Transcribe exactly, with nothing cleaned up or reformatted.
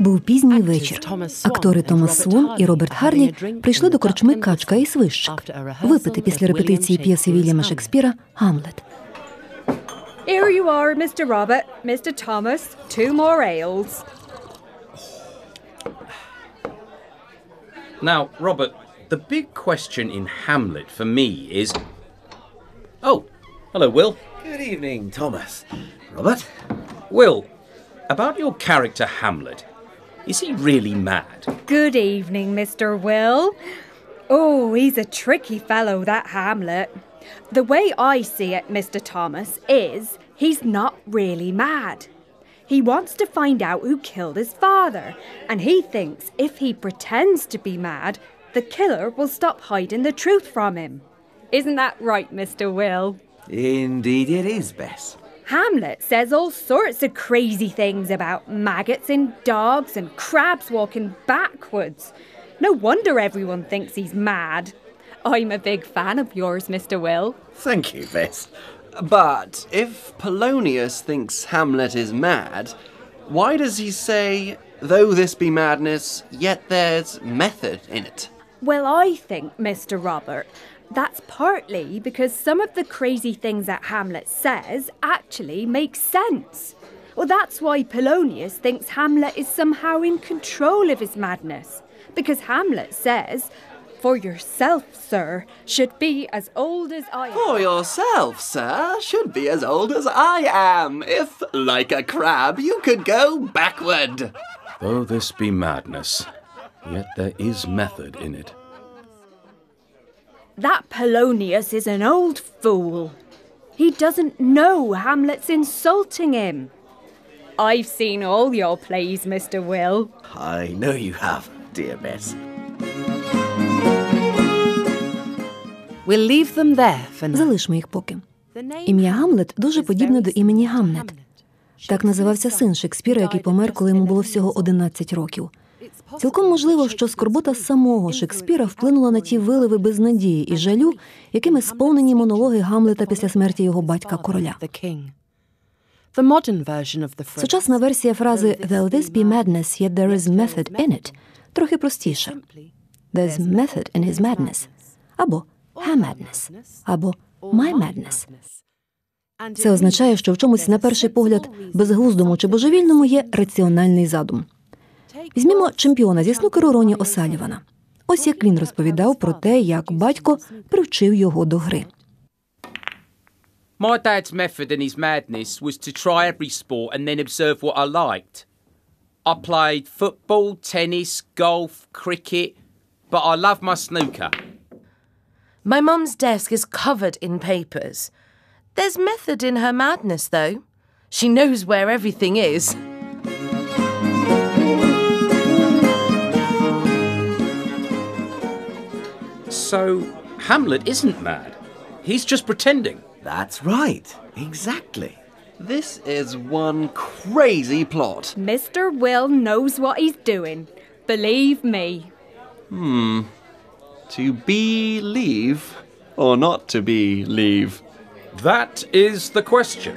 Був пізній вечір. Актори Томас Свон і Роберт Харлі прийшли до корчми «Качка і свищик» випити після репетиції п'єси Вільяма Шекспіра «Гамлет». Here you are, Mister Robert, Mister Thomas, two more ales. Now, Robert, the big question in Hamlet for me is... Oh, hello, Will. Good evening, Thomas. Robert? Will, about your character Hamlet, is he really mad? Good evening, Mister Will. Oh, he's a tricky fellow, that Hamlet. The way I see it, Mister Thomas, is he's not really mad. He wants to find out who killed his father, and he thinks if he pretends to be mad, the killer will stop hiding the truth from him. Isn't that right, Mister Will? Indeed it is, Bess. Hamlet says all sorts of crazy things about maggots and dogs and crabs walking backwards. No wonder everyone thinks he's mad. I'm a big fan of yours, Mister Will. Thank you, Bess. But if Polonius thinks Hamlet is mad, why does he say, though this be madness, yet there's method in it? Well, I think, Mister Robert, that's partly because some of the crazy things that Hamlet says actually make sense. Well, that's why Polonius thinks Hamlet is somehow in control of his madness. Because Hamlet says, "For yourself, sir, should be as old as I am." For yourself, sir, should be as old as I am, if, like a crab, you could go backward. Though this be madness, yet there is method in it. That Polonius is an old fool. He doesn't know Hamlet's insulting him. I've seen all your plays, Mister Will. I know you have, dear Bess. We'll leave them there. Залишимо їх поки. Ім'я Гамлет дуже подібне до імені Гамнет. Так називався син Шекспіра, який помер, коли йому було всього одинадцять років. Цілком можливо, що скорбота самого Шекспіра вплинула на ті виливи безнадії і жалю, якими сповнені монологи Гамлета після смерті його батька-короля. Сучасна версія фрази «Though this be madness, yet there is method in it» трохи простіше. «There's method in his madness» або «her madness» або «my madness». Це означає, що в чомусь, на перший погляд, безглуздому чи божевільному є раціональний задум. Візьмімо чемпіона зі снукеру Роні О'Салівана. Ось як він розповідав про те, як батько привчив його до гри. My dad's method in his madness was to try every sport and then observe what I liked. I played football, tennis, golf, cricket, but I love my snooker. My mum's desk is covered in papers. There's method in her madness, though. She knows where everything is. So, Hamlet isn't mad. He's just pretending. That's right. Exactly. This is one crazy plot. Mister Will knows what he's doing. Believe me. Hmm. To believe or not to believe? That is the question.